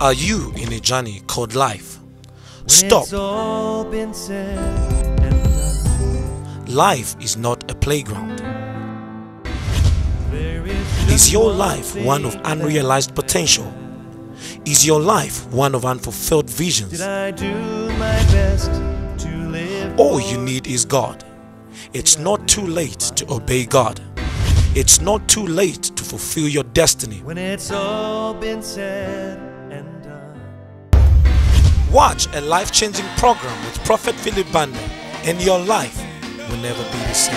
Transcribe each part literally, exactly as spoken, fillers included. Are you in a journey called life? Stop. Life is not a playground. Is your life one of unrealized potential? Is your life one of unfulfilled visions? All you need is God. It's not too late to obey God. It's not too late to fulfill your destiny. When it's all been said. Watch a life-changing program with Prophet Philip Banda, and your life will never be the same.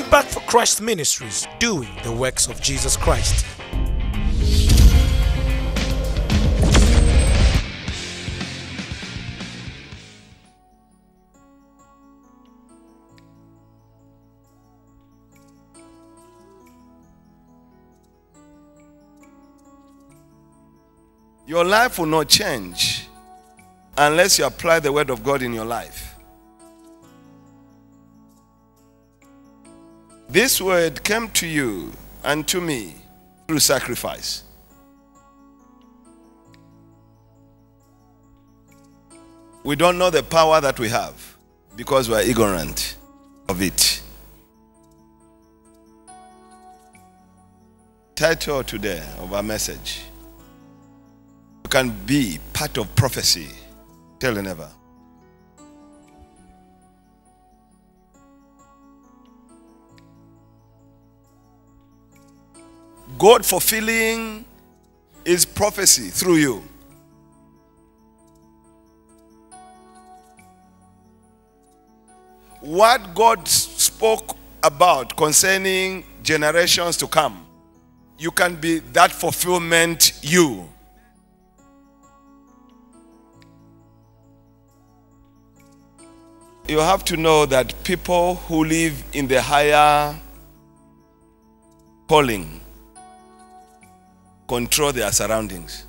Impact for Christ Ministries, doing the works of Jesus Christ. Your life will not change unless you apply the word of God in your life. This word came to you and to me through sacrifice. We don't know the power that we have because we are ignorant of it. Title today of our message: can be part of prophecy till and ever. God fulfilling His prophecy through you. What God spoke about concerning generations to come, you can be that fulfillment you. You have to know that people who live in the higher calling control their surroundings.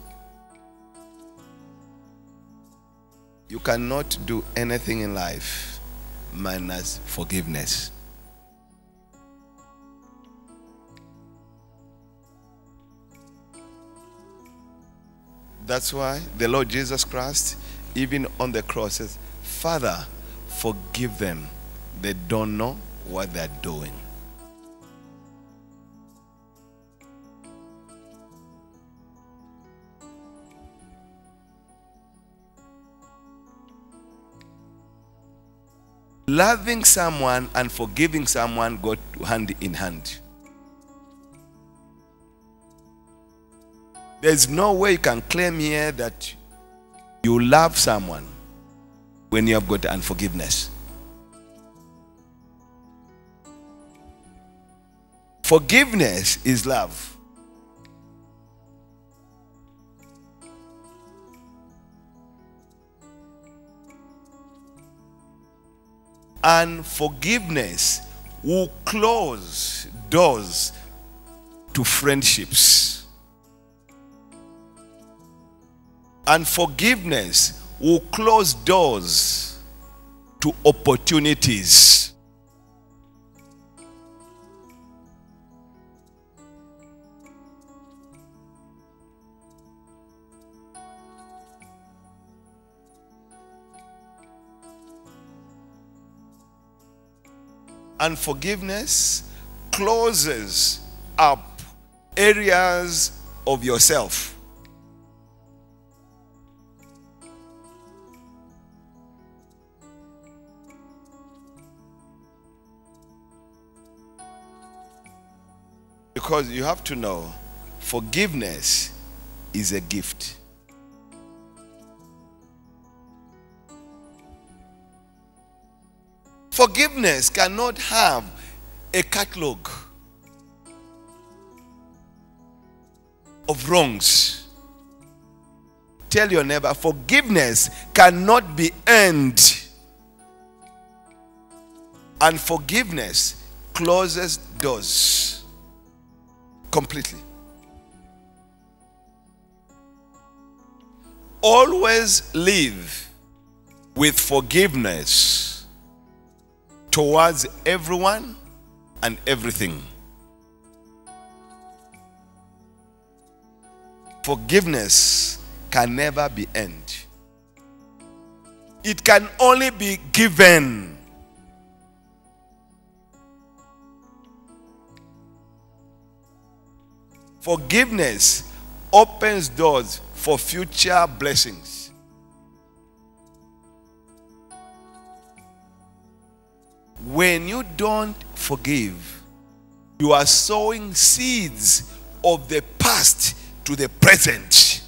You cannot do anything in life minus forgiveness. That's why the Lord Jesus Christ, even on the cross, says, "Father, forgive them. They don't know what they're doing." Loving someone and forgiving someone go hand in hand. There's no way you can claim here that you love someone when you have got unforgiveness. Forgiveness is love. Unforgiveness will close doors to friendships. Unforgiveness will close doors to opportunities. Unforgiveness closes up areas of yourself. Because you have to know, forgiveness is a gift. Forgiveness cannot have a catalog of wrongs. Tell your neighbor, forgiveness cannot be earned. And forgiveness closes doors completely. always live with forgiveness towards everyone and everything. Forgiveness can never be earned. It can only be given. Forgiveness opens doors for future blessings. When you don't forgive, you are sowing seeds of the past to the present.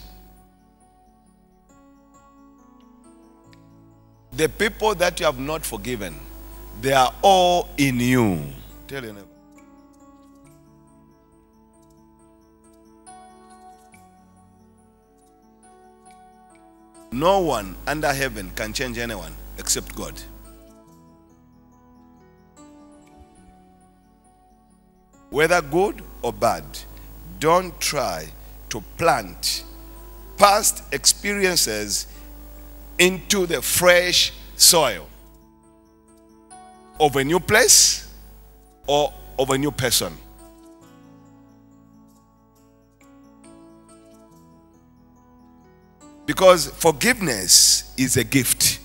The people that you have not forgiven, they are all in you. Tell your neighbor. No one under heaven can change anyone except God. Whether good or bad, don't try to plant past experiences into the fresh soil of a new place or of a new person. Because forgiveness is a gift.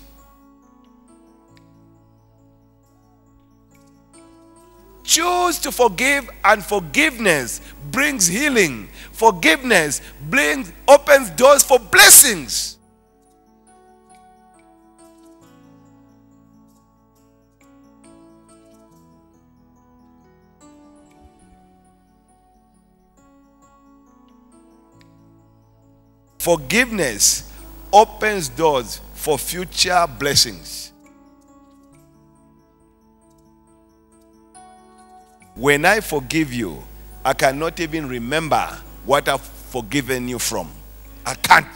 Choose to forgive, and forgiveness brings healing. Forgiveness brings, opens doors for blessings. Forgiveness opens doors for future blessings. When I forgive you, I cannot even remember what I've forgiven you from. I can't.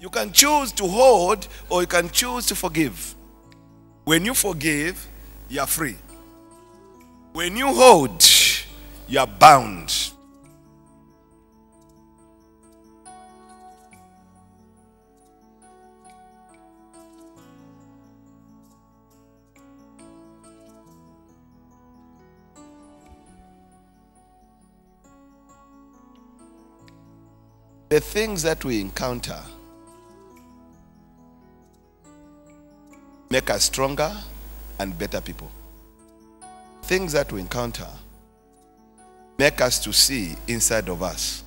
You can choose to hold, or you can choose to forgive. When you forgive, you are free. When you hold, you are bound. The things that we encounter make us stronger and better people. Things that we encounter make us to see inside of us.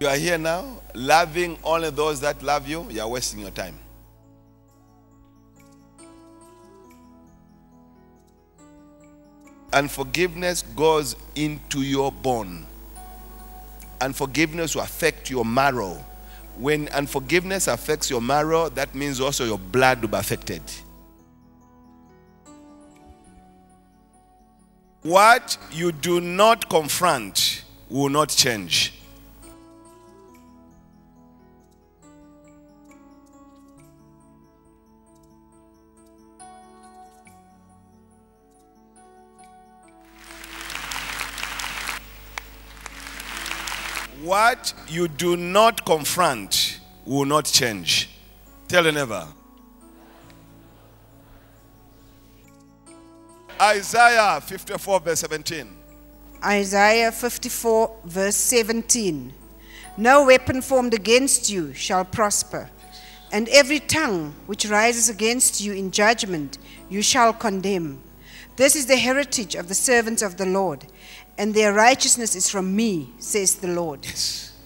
You are here now, loving only those that love you, you are wasting your time. Unforgiveness goes into your bone. Unforgiveness will affect your marrow. When unforgiveness affects your marrow, that means also your blood will be affected. What you do not confront will not change. What you do not confront will not change. Tell the neighbor. Isaiah fifty-four verse seventeen. Isaiah fifty-four verse seventeen. No weapon formed against you shall prosper, and every tongue which rises against you in judgment you shall condemn. This is the heritage of the servants of the Lord, and their righteousness is from me, says the Lord. Yes.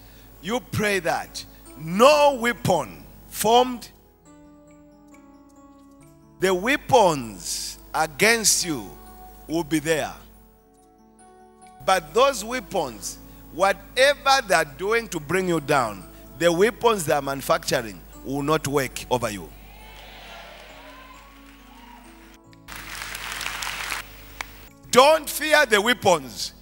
You pray that no weapon formed. The weapons against you will be there. But those weapons, whatever they are doing to bring you down, the weapons they are manufacturing will not work over you. Don't fear the weapons.